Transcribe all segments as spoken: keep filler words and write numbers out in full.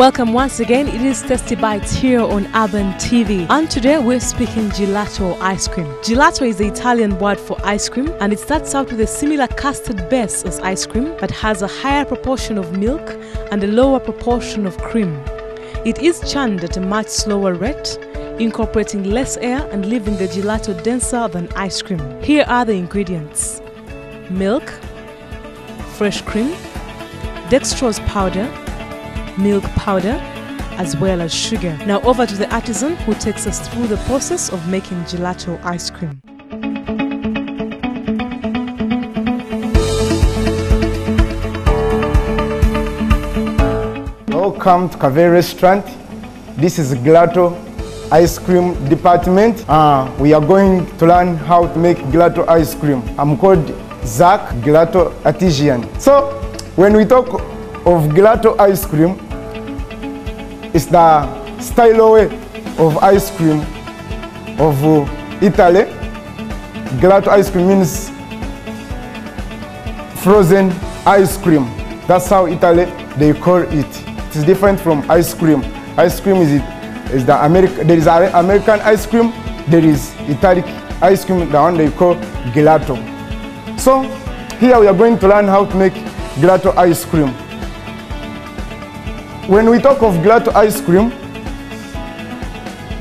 Welcome once again, it is Tasty Bites here on Urban T V, and today we're speaking gelato ice cream. Gelato is the Italian word for ice cream, and it starts out with a similar custard base as ice cream, but has a higher proportion of milk and a lower proportion of cream. It is churned at a much slower rate, incorporating less air and leaving the gelato denser than ice cream. Here are the ingredients: milk, fresh cream, dextrose powder, milk powder, as well as sugar. Now over to the artisan who takes us through the process of making gelato ice cream. Welcome to Cavey Restaurant. This is gelato ice cream department. Uh, we are going to learn how to make gelato ice cream. I'm called Zach, gelato artisan. So when we talk of gelato ice cream, it's the style way of ice cream of Italy. Gelato ice cream means frozen ice cream. That's how Italy they call it. It's different from ice cream. Ice cream is, it, is the American, there is American ice cream, there is Italian ice cream, the one they call gelato. So here we are going to learn how to make gelato ice cream. When we talk of gelato ice cream,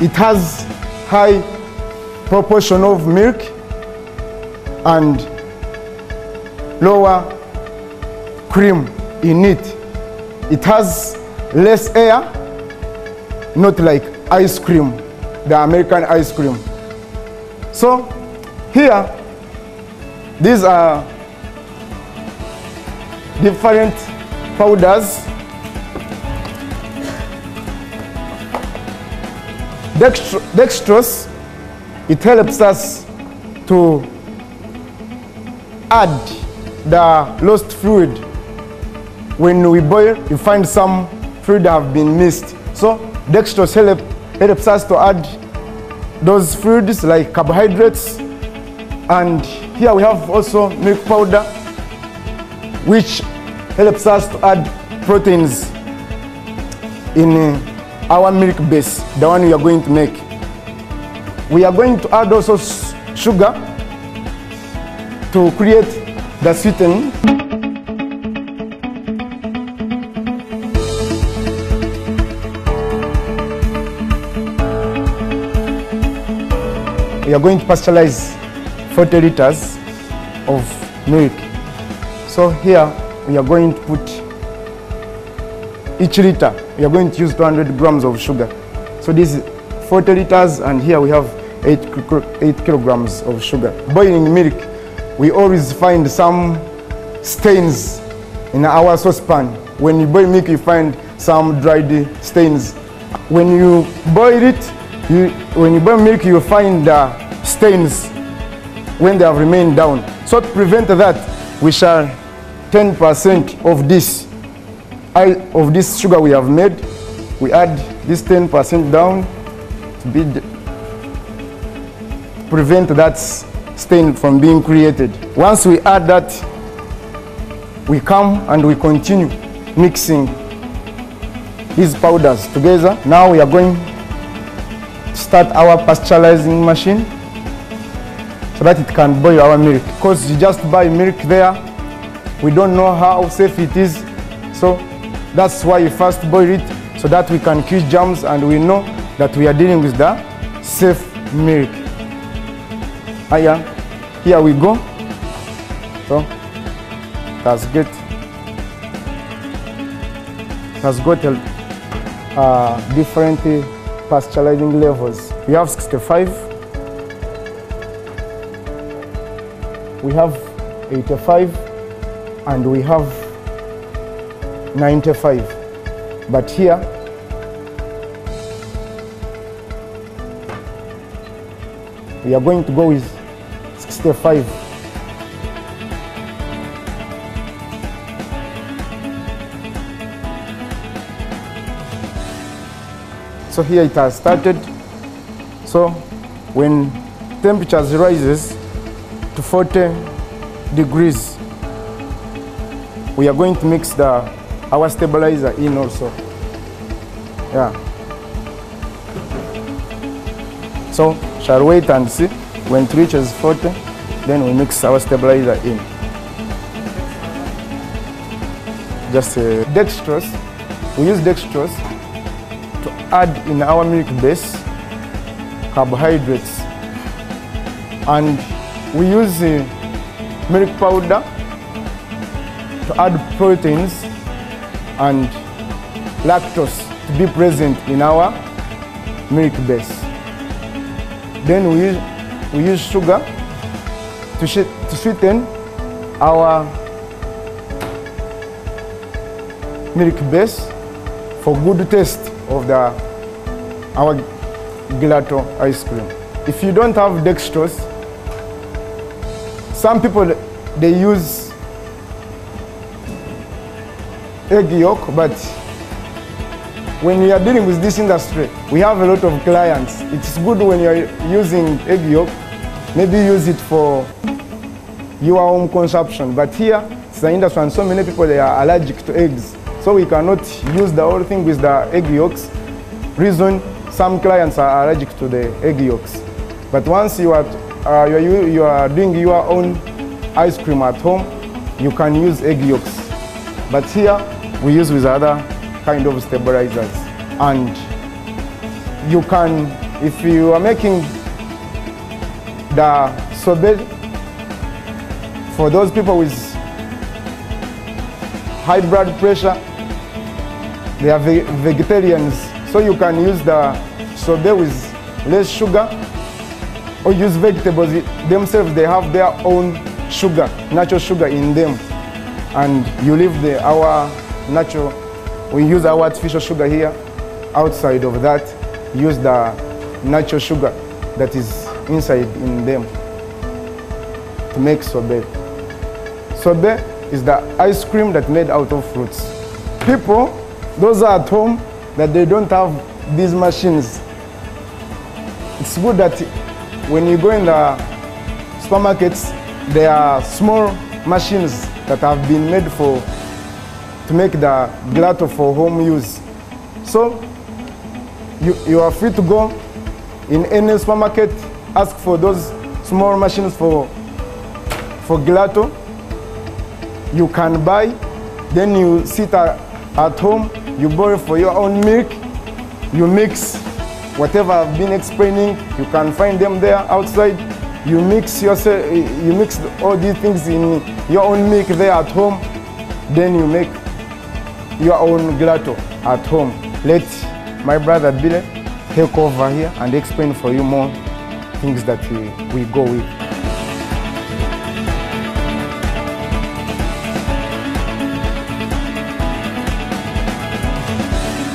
it has high proportion of milk and lower cream in it. It has less air, not like ice cream, the American ice cream. So here, these are different powders. Dextro dextrose, it helps us to add the lost fluid. When we boil, you find some fluid have been missed. So dextrose help, helps us to add those fluids like carbohydrates. And here we have also milk powder, which helps us to add proteins in uh, our milk base, the one we are going to make. We are going to add also sugar to create the sweetening. We are going to pasteurize forty liters of milk. So here we are going to put each liter, we are going to use two hundred grams of sugar. So this is forty liters, and here we have eight, eight kilograms of sugar. Boiling milk, we always find some stains in our saucepan. When you boil milk, you find some dried stains. When you boil it, you, when you boil milk, you find the stains when they have remained down. So to prevent that, we shall ten percent of this of this sugar we have made, we add this ten percent down to be prevent that stain from being created. Once we add that, we come and we continue mixing these powders together. Now we are going to start our pasteurizing machine so that it can boil our milk. Because you just buy milk there, we don't know how safe it is. So that's why you first boil it, so that we can kill germs and we know that we are dealing with the safe milk. Ah, yeah. Here we go. So that's good. That's got a uh, different uh, pasteurizing levels. We have sixty-five. We have eighty-five, and we have ninety-five, but here we are going to go with sixty-five. So here it has started. So when temperature rises to forty degrees, we are going to mix the our stabilizer in also. Yeah. So shall wait and see. When it reaches forty, then we mix our stabilizer in. Just uh, dextrose. We use dextrose to add in our milk base carbohydrates, and we use uh, milk powder to add proteins and lactose to be present in our milk base. Then we use We use sugar to, to sweeten our milk base for good taste of the, our gelato ice cream. If you don't have dextrose, some people, they use egg yolk, but when we are dealing with this industry, we have a lot of clients. It's good when you are using egg yolk. Maybe use it for your own consumption. But here, it's the industry, and so many people, they are allergic to eggs. So we cannot use the whole thing with the egg yolks. Reason, some clients are allergic to the egg yolks. But once you are, uh, you are, you are doing your own ice cream at home, you can use egg yolks. But here, we use with other kind of stabilizers. And you can, if you are making the sorbet for those people with high blood pressure, they are ve vegetarians, so you can use the sorbet with less sugar, or use vegetables themselves. They have their own sugar, natural sugar in them, and you leave the our natural. We use our artificial sugar here. Outside of that, use the natural sugar that is inside in them to make sorbet. Sorbet is the ice cream that made out of fruits. People, those are at home, that they don't have these machines. It's good that when you go in the supermarkets, there are small machines that have been made for to make the gelato for home use. So you, you are free to go in any supermarket, ask for those small machines for, for gelato. You can buy, then you sit at, at home, you boil for your own milk, you mix whatever I've been explaining, you can find them there outside. You mix, yourself, you mix all these things in your own milk there at home, then you make your own gelato at home. Let my brother Billy take over here and explain for you more things that we, we go with.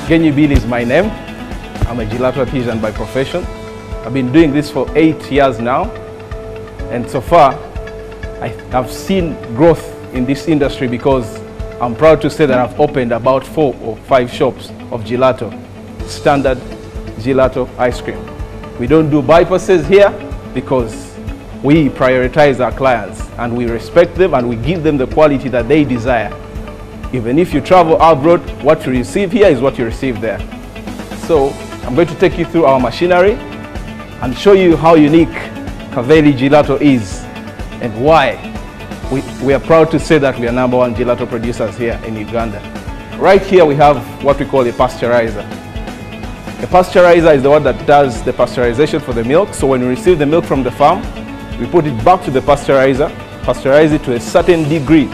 Genyi Billy is my name. I'm a gelato artisan by profession. I've been doing this for eight years now. And so far, I, I've seen growth in this industry because I'm proud to say that I've opened about four or five shops of gelato, standard gelato ice cream. We don't do bypasses here because we prioritize our clients and we respect them and we give them the quality that they desire. Even if you travel abroad, what you receive here is what you receive there. So I'm going to take you through our machinery and show you how unique Cavelli Gelato is and why. We, we are proud to say that we are number one gelato producers here in Uganda. Right here we have what we call a pasteurizer. A pasteurizer is the one that does the pasteurization for the milk. So when we receive the milk from the farm, we put it back to the pasteurizer, pasteurize it to a certain degree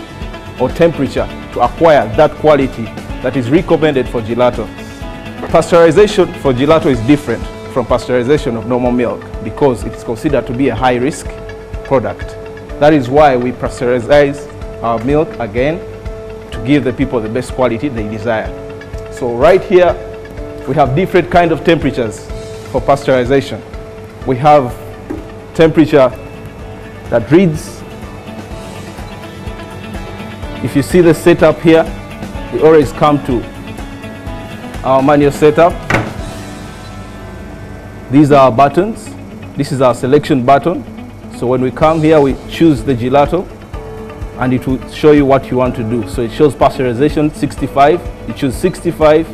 or temperature to acquire that quality that is recommended for gelato. Pasteurization for gelato is different from pasteurization of normal milk because it's considered to be a high-risk product. That is why we pasteurize our milk again to give the people the best quality they desire. So right here, we have different kind of temperatures for pasteurization. We have temperature that reads. If you see the setup here, we always come to our manual setup. These are our buttons. This is our selection button. So when we come here, we choose the gelato and it will show you what you want to do. So it shows pasteurization sixty-five, you choose sixty-five,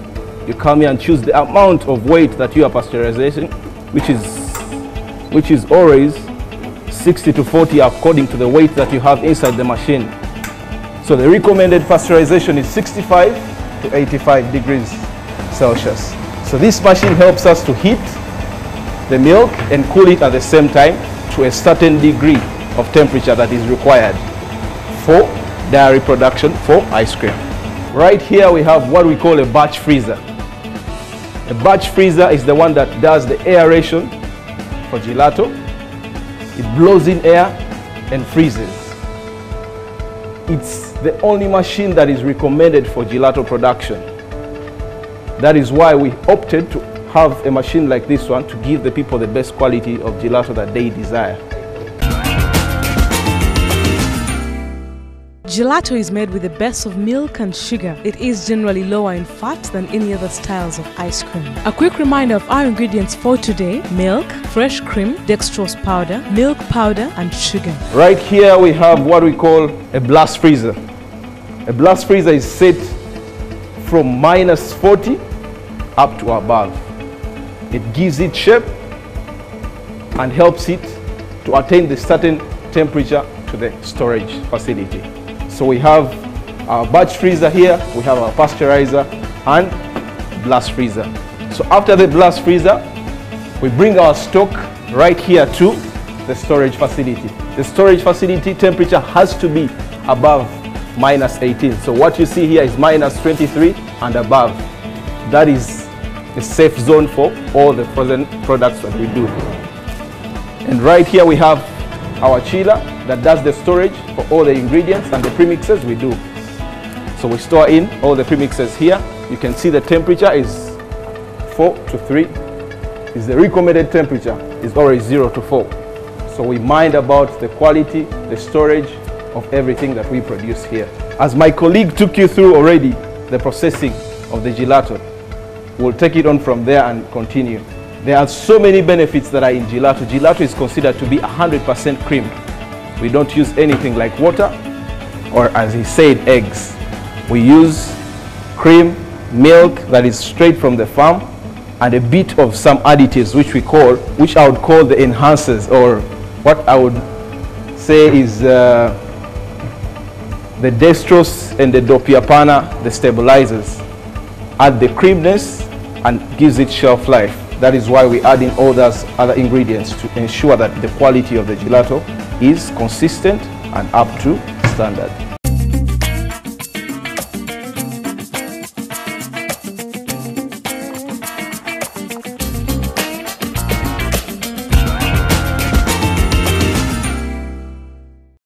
you come here and choose the amount of weight that you are pasteurizing, which is, which is always sixty to forty according to the weight that you have inside the machine. So the recommended pasteurization is sixty-five to eighty-five degrees Celsius. So this machine helps us to heat the milk and cool it at the same time to a certain degree of temperature that is required for dairy production for ice cream. Right here we have what we call a batch freezer. A batch freezer is the one that does the aeration for gelato. It blows in air and freezes. It's the only machine that is recommended for gelato production. That is why we opted to have a machine like this one to give the people the best quality of gelato that they desire. Gelato is made with the best of milk and sugar. It is generally lower in fat than any other styles of ice cream. A quick reminder of our ingredients for today: milk, fresh cream, dextrose powder, milk powder, and sugar. Right here we have what we call a blast freezer. A blast freezer is set from minus forty up to above. It gives it shape and helps it to attain the certain temperature to the storage facility. So we have our batch freezer here, we have our pasteurizer and blast freezer. So after the blast freezer, we bring our stock right here to the storage facility. The storage facility temperature has to be above minus eighteen. So what you see here is minus twenty-three and above. That is a safe zone for all the frozen products that we do. And right here we have our chiller that does the storage for all the ingredients and the premixes we do. So we store in all the premixes here. You can see the temperature is four to three. Is the recommended temperature is always zero to four. So we mind about the quality, the storage of everything that we produce here. As my colleague took you through already the processing of the gelato, we'll take it on from there and continue. There are so many benefits that are in gelato. Gelato is considered to be one hundred percent cream. We don't use anything like water or, as he said, eggs. We use cream, milk that is straight from the farm, and a bit of some additives which we call, which I would call the enhancers, or what I would say is uh, the dextrose and the dopiapana, the stabilizers, add the creaminess and gives it shelf life. That is why we add in all those other ingredients to ensure that the quality of the gelato is consistent and up to standard.